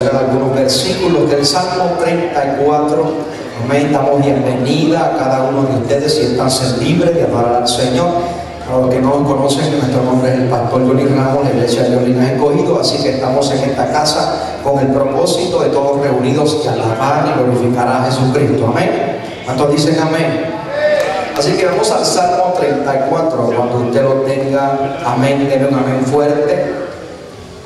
Algunos versículos del Salmo 34. Amén. Damos bienvenida a cada uno de ustedes y están libres de adorar al Señor. Para los que no nos conocen, nuestro nombre es el pastor Jolie Ramos, la iglesia de Jolie nos ha escogido, así que estamos en esta casa con el propósito de todos reunidos que alabar y glorificar a Jesucristo. Amén. ¿Cuántos dicen amén? Así que vamos al Salmo 34. Cuando usted lo tenga, amén, denle un amén fuerte.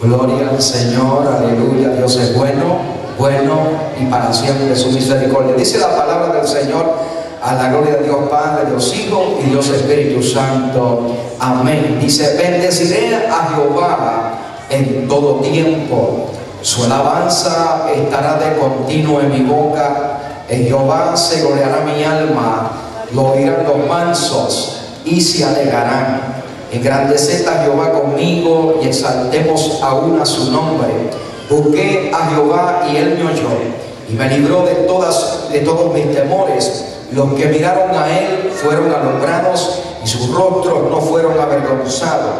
Gloria al Señor, aleluya, Dios es bueno, bueno y para siempre su misericordia. Dice la palabra del Señor, a la gloria de Dios Padre, Dios Hijo y Dios Espíritu Santo. Amén. Dice, bendeciré a Jehová en todo tiempo. Su alabanza estará de continuo en mi boca. En Jehová se gloriará mi alma, lo oirán los mansos y se alegrarán. Engrandeced a Jehová conmigo y exaltemos aún a su nombre. Busqué a Jehová y él me oyó y me libró de todos mis temores. Los que miraron a él fueron alumbrados y sus rostros no fueron avergonzados.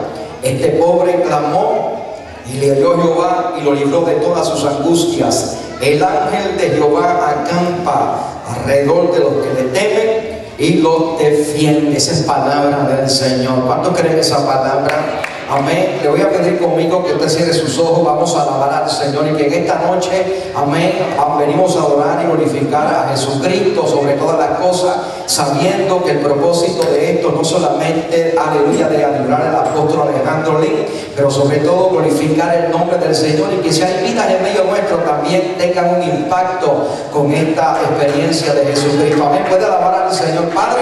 Este pobre clamó y le oyó Jehová y lo libró de todas sus angustias. El ángel de Jehová acampa alrededor de los que le temen y los defiende. Esa es palabra del Señor. ¿Cuántos creen esa palabra? Amén. Le voy a pedir conmigo que usted cierre sus ojos. Vamos a alabar al Señor y que en esta noche, amén, venimos a adorar y glorificar a Jesucristo sobre todas las cosas, sabiendo que el propósito de esto no solamente, aleluya, de adorar al apóstol Alejandro Lind, pero sobre todo glorificar el nombre del Señor y que si hay vidas en medio nuestro también tengan un impacto con esta experiencia de Jesucristo. Amén. Puede alabar al Señor. Padre,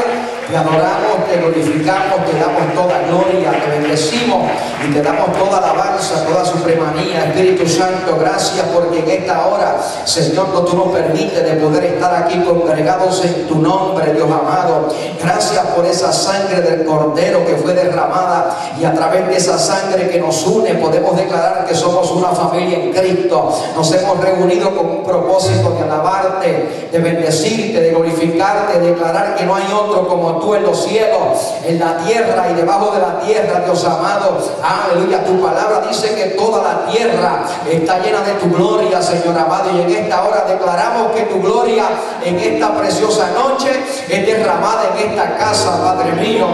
te adoramos, te glorificamos, te damos toda gloria, te bendecimos y te damos toda alabanza, toda supremanía. Espíritu Santo, gracias porque en esta hora, Señor, no tú nos permites de poder estar aquí congregados en tu nombre, Dios amado. Gracias por esa sangre del Cordero que fue derramada y a través de esa sangre que nos une podemos declarar que somos una familia en Cristo. Nos hemos reunido con un propósito de alabarte, de bendecirte, de glorificarte, de declarar que no hay otro como tú en los cielos, en la tierra y debajo de la tierra, Dios amado. Aleluya, tu palabra dice que toda la tierra está llena de tu gloria, Señor amado, y en esta hora declaramos que tu gloria en esta preciosa noche es derramada en esta casa, Padre mío.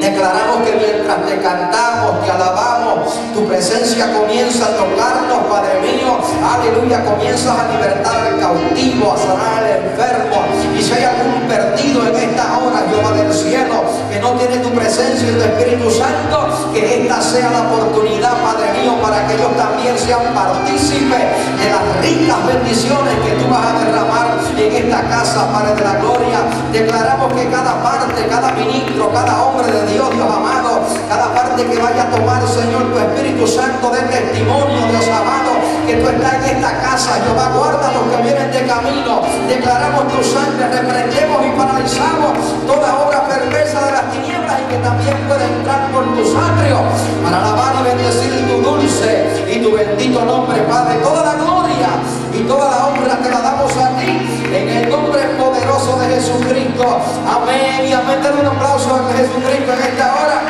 Declaramos que mientras te cantamos, te alabamos, tu presencia comienza a tocarnos, Padre mío. Aleluya, comienzas a libertar al cautivo, a sanar al enfermo. Y si hay algún perdido en esta hora, Jehová del cielo, que no tiene tu presencia y tu Espíritu Santo, que esta sea la oportunidad, Padre mío, para que ellos también sean partícipes de las ricas bendiciones que tú vas a derramar en esta casa, Padre de la gloria. Declaramos que cada parte, cada ministro, cada hombre de Dios, Dios amado, cada parte que vaya a tomar, Señor, tu Espíritu Santo de testimonio, Dios amado, que tú estás en esta casa, Jehová, guarda los que vienen de camino. Declaramos tu sangre, reprendemos y paralizamos toda obra perversa de las tinieblas y que también puede entrar por tus atrios para alabar y bendecir tu dulce y tu bendito nombre, Padre. Toda la gloria y toda la honra te la damos a ti, en el nombre poderoso de Jesucristo. Amén y amén. Denle un aplauso a Jesucristo en esta hora.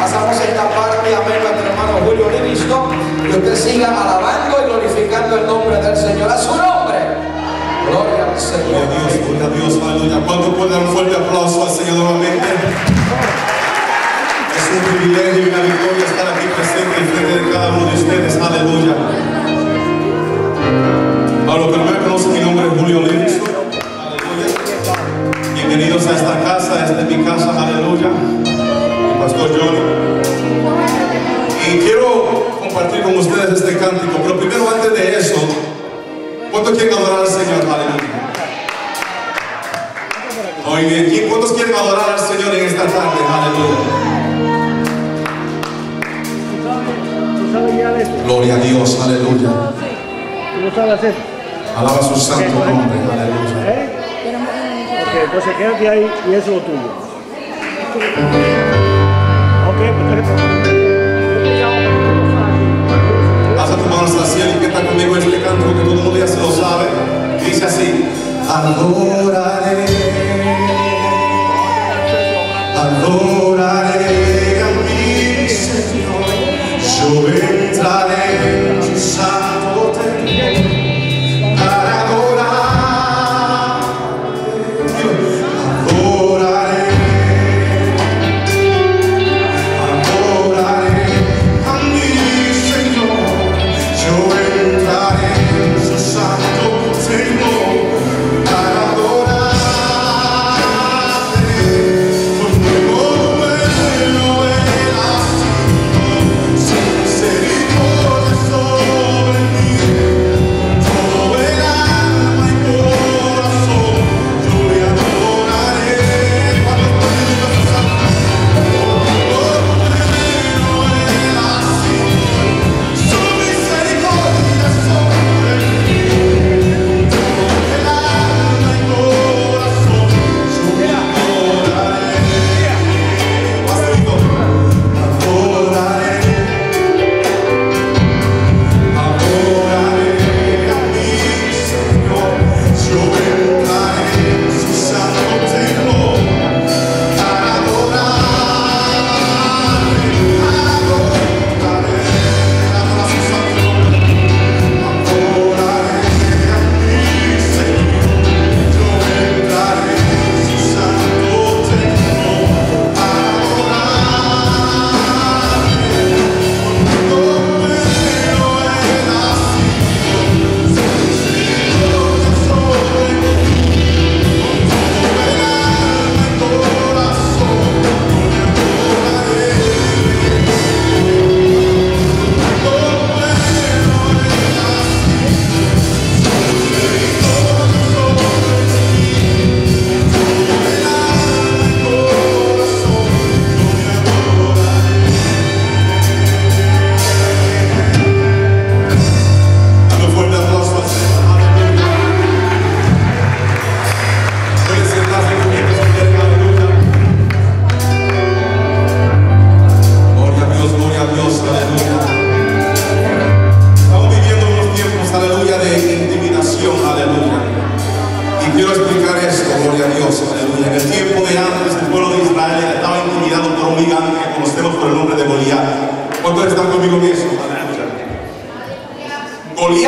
Pasamos esta parte, amén, nuestro hermano Julio Livisco. Que usted siga alabando y glorificando el nombre del Señor. A su nombre. Gloria al Señor. Gloria a Dios, aleluya. ¿Cuánto puede dar un fuerte aplauso al Señor nuevamente? Es un privilegio y una victoria estar aquí presente en frente de cada uno de ustedes. Aleluya. A los que no me conocen, mi nombre es Julio Lenzo. Aleluya. Bienvenidos a esta casa, esta es mi casa, aleluya. El pastor Johnny. Y quiero compartir con ustedes este cántico, pero primero, antes de eso, ¿cuántos quieren adorar al Señor? Aleluya. Muy bien, ¿y cuántos quieren adorar al Señor en esta tarde? Aleluya. Gloria a Dios, aleluya. Alaba su santo nombre, aleluya. Ok, pues quédate ahí y eso es lo tuyo. Pasa tu mano hacia el cielo y que está conmigo en este canto que todo el día se lo sabe. Dice así: adoraré, adoraré a mi Señor, yo entraré en tu santo templo.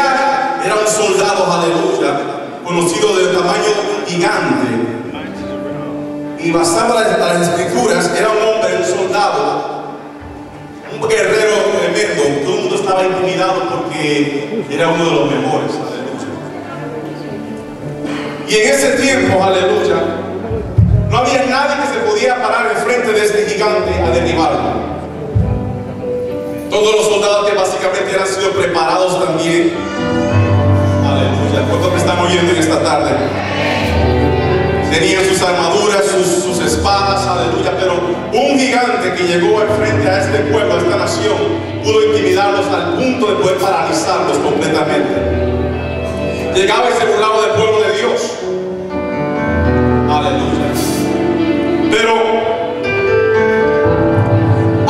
Goliat era un soldado, aleluya, conocido de tamaño gigante. Y basaba las escrituras, era un hombre, un soldado, un guerrero tremendo. Todo el mundo estaba intimidado porque era uno de los mejores, aleluya. Y en ese tiempo, aleluya, no había nadie que se podía parar enfrente de este gigante a derribarlo. Todos los soldados que básicamente han sido preparados también, aleluya. ¿Cuántos me están oyendo en esta tarde? Tenían sus armaduras, sus espadas, aleluya, pero un gigante que llegó al frente a este pueblo, a esta nación, pudo intimidarlos al punto de poder paralizarlos completamente. Llegaba y se burlaba del pueblo de Dios. Aleluya. Pero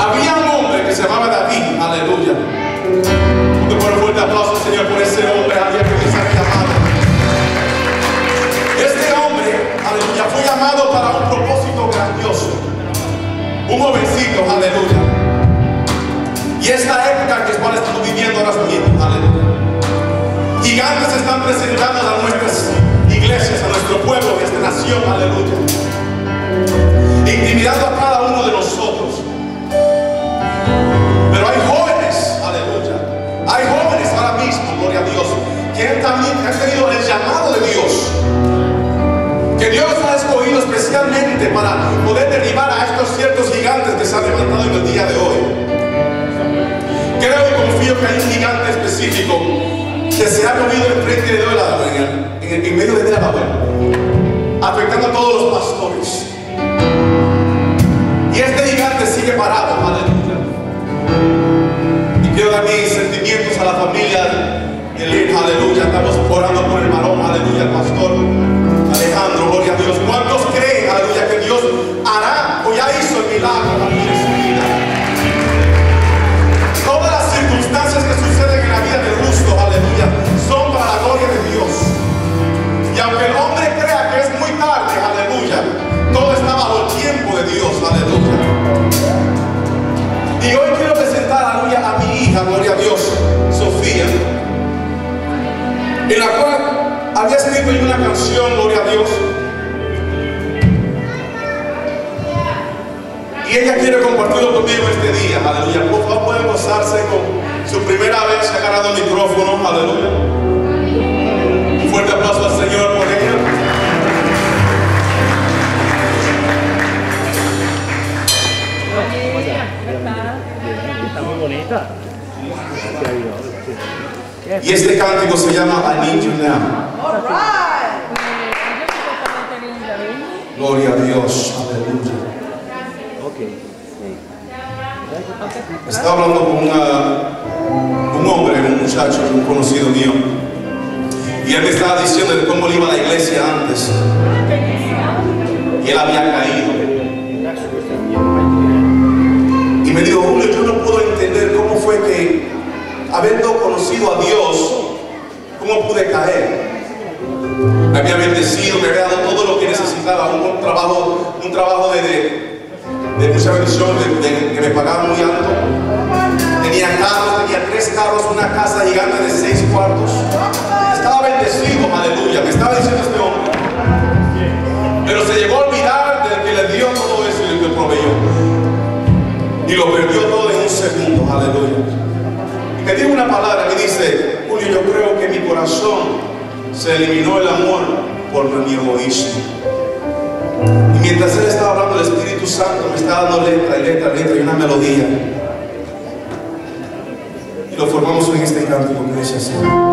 había un hombre que se llamaba David, aleluya. Un fuerte aplauso, Señor, por ese hombre, aleluya, que Dios ha llamado. Este hombre, aleluya, fue llamado para un propósito grandioso. Un jovencito, aleluya. Y esta época que estamos viviendo ahora mismo, aleluya. Gigantes están presentando a nuestras iglesias, a nuestro pueblo, a nuestra nación, aleluya. Intimidando a cada uno de nosotros. Pero hay jóvenes, aleluya. Hay jóvenes ahora mismo, gloria a Dios, que también han tenido el llamado de Dios, que Dios ha escogido especialmente para poder derribar a estos ciertos gigantes que se han levantado en el día de hoy. Creo y confío que hay un gigante específico que se ha movido enfrente de hoy, en medio de la labor, afectando a todos los pastores. Y este gigante sigue parado, aleluya. Y quiero dar mis sentimientos a la familia de Lind, aleluya. Estamos orando por el varón, aleluya, el pastor Alejandro, gloria a Dios. ¿Cuántos creen, aleluya, que Dios hará o ya hizo el milagro en su vida? Todas las circunstancias que suceden en la vida del justo, aleluya, son para la gloria de Dios. Y aunque el hombre crea que es muy tarde, aleluya, todo está bajo el tiempo de Dios, aleluya. Y hoy quiero presentar, aleluya, a mi hija, gloria a Dios, Sofía, en la cual había escrito en una canción, gloria a Dios. Y ella quiere compartirlo conmigo este día, aleluya. Por favor, pueden gozarse con su primera vez que ha agarrado el micrófono, aleluya. Un fuerte aplauso al Señor por ella. Está muy bonita. Y este cántico se llama I Need You Now. All right. Gloria a Dios, aleluya. Okay. Sí. Estaba hablando con un hombre, un muchacho, un conocido mío, y él me estaba diciendo de cómo le iba a la iglesia antes, y él había caído. Y me dijo, Julio, yo no puedo entender cómo fue que, habiendo conocido a Dios, ¿cómo pude caer? Me había bendecido, me había dado todo lo que necesitaba, un trabajo de mucha bendición, que me pagaban muy alto. Tenía carros, tenía 3 carros, una casa gigante de 6 cuartos. Estaba bendecido, aleluya, me estaba diciendo este hombre. Pero se llegó a olvidar del que le dio todo eso y del que proveyó. Y lo perdió todo en un segundo, aleluya. Me dijo una palabra que dice, Julio, yo creo que mi corazón se eliminó el amor por mi egoísmo. Y mientras él estaba hablando, el Espíritu Santo me estaba dando letra, letra, letra y una melodía. Y lo formamos en este canto con gracias, Señor.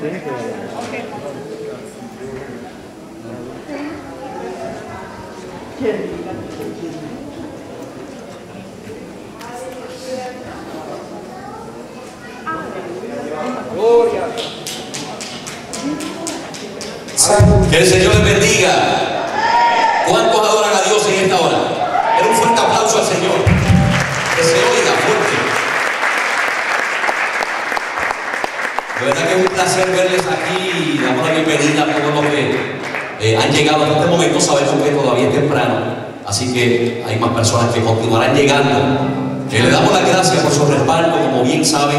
Okay. Que el Señor les bendiga. ¿Cuántos adoran a Dios en esta hora? Era un fuerte aplauso al Señor. Que se oiga fuerte. De verdad que es un placer verles aquí. Damos la bienvenida a todos los que han llegado hasta este momento. Sabemos que todavía es temprano, así que hay más personas que continuarán llegando. Que le damos las gracias por su respaldo, como bien saben.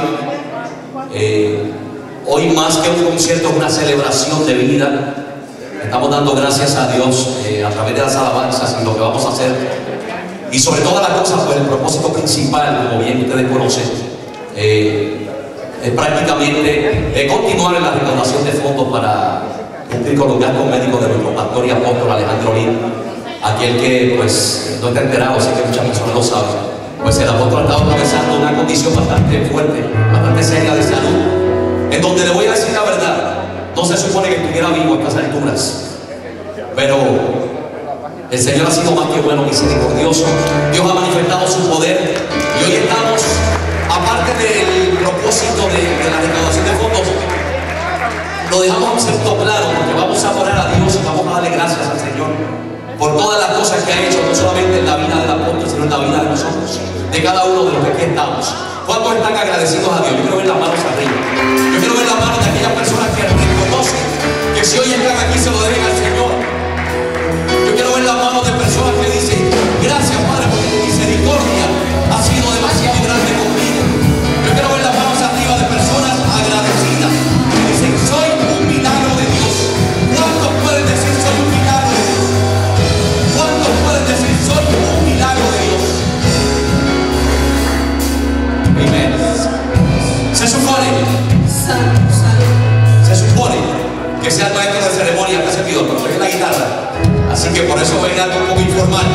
Hoy más que un concierto es una celebración de vida. Estamos dando gracias a Dios a través de las alabanzas y lo que vamos a hacer. Y sobre todas las cosas, pues el propósito principal, como bien ustedes conocen, es prácticamente continuar en la recaudación de fondos para cumplir con los gastos médicos de nuestro pastor y apóstol Alejandro Lind. Aquel que pues no está enterado, así que muchas personas lo saben. Pues el apóstol ha estado atravesando una condición bastante fuerte, bastante seria de salud, en donde le voy a decir la verdad. No se supone que estuviera vivo a estas alturas, pero el Señor ha sido más que bueno, misericordioso. Dios ha manifestado su poder y hoy estamos, aparte del propósito de la recaudación de fondos, lo dejamos en cierto claro, porque vamos a orar a Dios y vamos a darle gracias al Señor por todas las cosas que ha hecho, no solamente en la vida del apóstol, sino en la vida de nosotros, de cada uno de los que aquí estamos. ¿Cuántos están agradecidos a Dios? Yo quiero ver las manos arriba. Yo quiero ver las manos de aquellas personas que reconocen que si hoy están aquí se lo deben al Señor. Yo quiero ver las manos de personas que dicen, gracias Padre por tu misericordia, ha sido demasiado grande conmigo. Yo quiero ver las manos arriba de personas agradecidas que dicen, soy un milagro de Dios. ¿Cuántos pueden decir soy un milagro de Dios? ¿Cuántos pueden decir soy un milagro de Dios? Se supone que sea el maestro de ceremonia que ha servido, pero es la guitarra, así que por eso voy a ir un poco informal,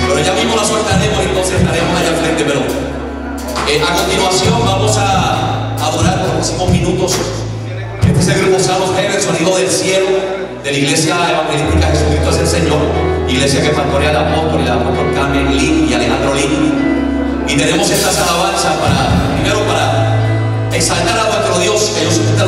pero ya mismo la soltaremos y entonces estaremos allá al frente. Pero a continuación vamos a adorar por los próximos minutos. Este es el grupo Salmos Heber, el sonido del cielo, de la iglesia evangelística Jesucristo es el Señor, iglesia que pastorea el apóstol y la apóstol Carmen Lind y Alejandro Lind. Y tenemos estas alabanzas para, primero para exaltar a nuestro Dios, que yo soy